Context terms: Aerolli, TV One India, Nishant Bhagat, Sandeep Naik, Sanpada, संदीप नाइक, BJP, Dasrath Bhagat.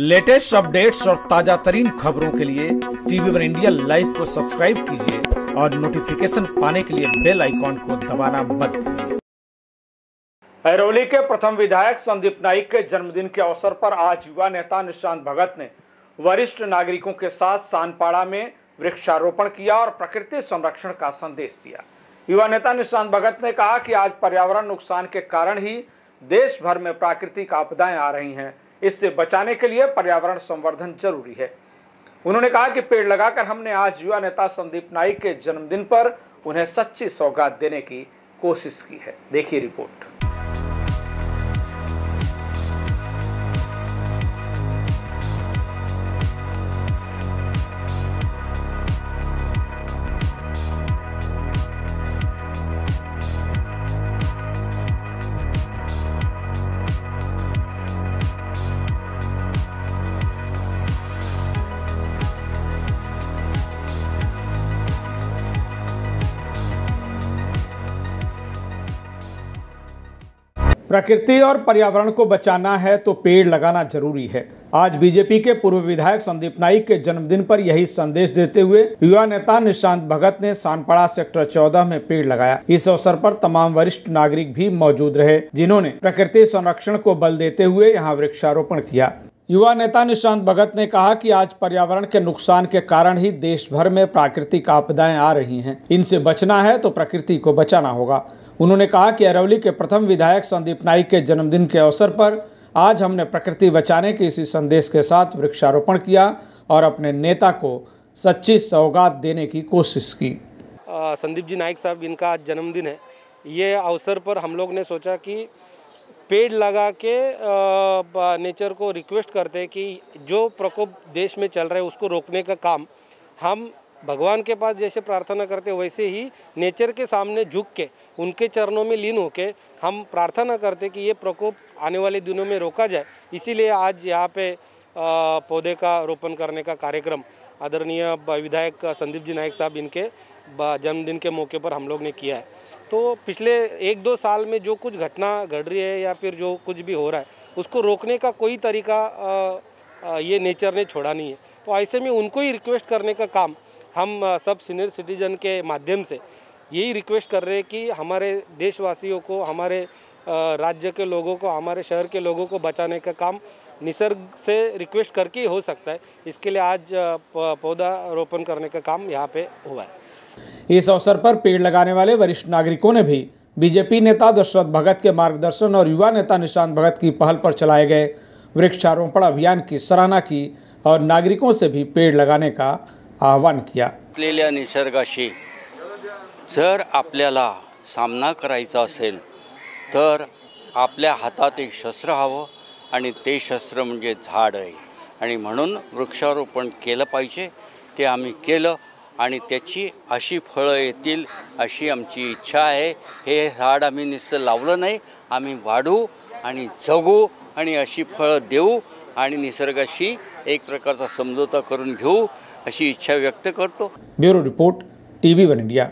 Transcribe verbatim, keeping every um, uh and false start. Latest updates और ताजा तरीन खबरों के लिए टीवी वन इंडिया लाइव को सब्सक्राइब कीजिए और नोटिफिकेशन पाने के लिए बेल आइकॉन को दबाना मत भूलिए। ऐरोली के प्रथम विधायक संदीप नाइक के जन्मदिन के अवसर पर आज युवा नेता निशांत भगत ने वरिष्ठ नागरिकों के साथ सानपाड़ा में वृक्षारोपण किया और प्रकृति संरक्षण का संदेश दिया। युवा नेता निशांत भगत ने कहा कि आज पर्यावरण नुकसान के कारण ही देश भर में प्राकृतिक आपदाएं आ रही हैं, इससे बचाने के लिए पर्यावरण संवर्धन जरूरी है। उन्होंने कहा कि पेड़ लगाकर हमने आज युवा नेता संदीप नाइक के जन्मदिन पर उन्हें सच्ची सौगात देने की कोशिश की है। देखिए रिपोर्ट। प्रकृति और पर्यावरण को बचाना है तो पेड़ लगाना जरूरी है। आज बीजेपी के पूर्व विधायक संदीप नाइक के जन्मदिन पर यही संदेश देते हुए युवा नेता निशांत भगत ने सानपाड़ा सेक्टर चौदह में पेड़ लगाया। इस अवसर पर तमाम वरिष्ठ नागरिक भी मौजूद रहे, जिन्होंने प्रकृति संरक्षण को बल देते हुए यहाँ वृक्षारोपण किया। युवा नेता निशांत भगत ने कहा कि आज पर्यावरण के नुकसान के कारण ही देश भर में प्राकृतिक आपदाएं आ रही हैं, इनसे बचना है तो प्रकृति को बचाना होगा। उन्होंने कहा कि ऐरोली के प्रथम विधायक संदीप नाइक के जन्मदिन के अवसर पर आज हमने प्रकृति बचाने के इसी संदेश के साथ वृक्षारोपण किया और अपने नेता को सच्ची सौगात देने की कोशिश की। आ, संदीप जी नाइक साहब, इनका आज जन्मदिन है। ये अवसर पर हम लोग ने सोचा कि पेड़ लगा के आ, नेचर को रिक्वेस्ट करते हैं कि जो प्रकोप देश में चल रहा है उसको रोकने का काम हम भगवान के पास जैसे प्रार्थना करते वैसे ही नेचर के सामने झुक के उनके चरणों में लीन होके हम प्रार्थना करते कि ये प्रकोप आने वाले दिनों में रोका जाए। इसीलिए आज यहाँ पे पौधे का रोपण करने का कार्यक्रम आदरणीय विधायक संदीप जी नाइक साहब इनके जन्मदिन के मौके पर हम लोग ने किया है। तो पिछले एक दो साल में जो कुछ घटना घट रही है या फिर जो कुछ भी हो रहा है उसको रोकने का कोई तरीका ये नेचर ने छोड़ा नहीं है। तो ऐसे में उनको ही रिक्वेस्ट करने का काम हम सब सीनियर सिटीजन के माध्यम से यही रिक्वेस्ट कर रहे हैं कि हमारे देशवासियों को, हमारे राज्य के लोगों को, हमारे शहर के लोगों को बचाने का काम निसर्ग से रिक्वेस्ट करके ही हो सकता है। इसके लिए आज पौधा रोपण करने का काम यहाँ पे हुआ है। इस अवसर पर पेड़ लगाने वाले वरिष्ठ नागरिकों ने भी बीजेपी नेता दशरथ भगत के मार्गदर्शन और युवा नेता निशांत भगत की पहल पर चलाए गए वृक्षारोपण अभियान की सराहना की और नागरिकों से भी पेड़ लगाने का आवाहन किया। असलेल्या निसर्गाशी जर आपल्याला सामना करायचा असेल तर आपल्या हातात एक शस्त्र हवं आणि ते शस्त्र म्हणजे झाड आहे आणि म्हणून वृक्षारोपण केलं पाहिजे। ते आम्ही केलं आणि त्याची अशी फळं येतील अशी आमची इच्छा आहे। हे झाड आम्ही नुसतं लावलं नाही, आम्ही वाढू आणि जगू आणि अशी फळं देऊ आणि निसर्गाशी एक प्रकारचा समझौता करून घेऊ अशी इच्छा व्यक्त करतो। Bureau report, TV one India.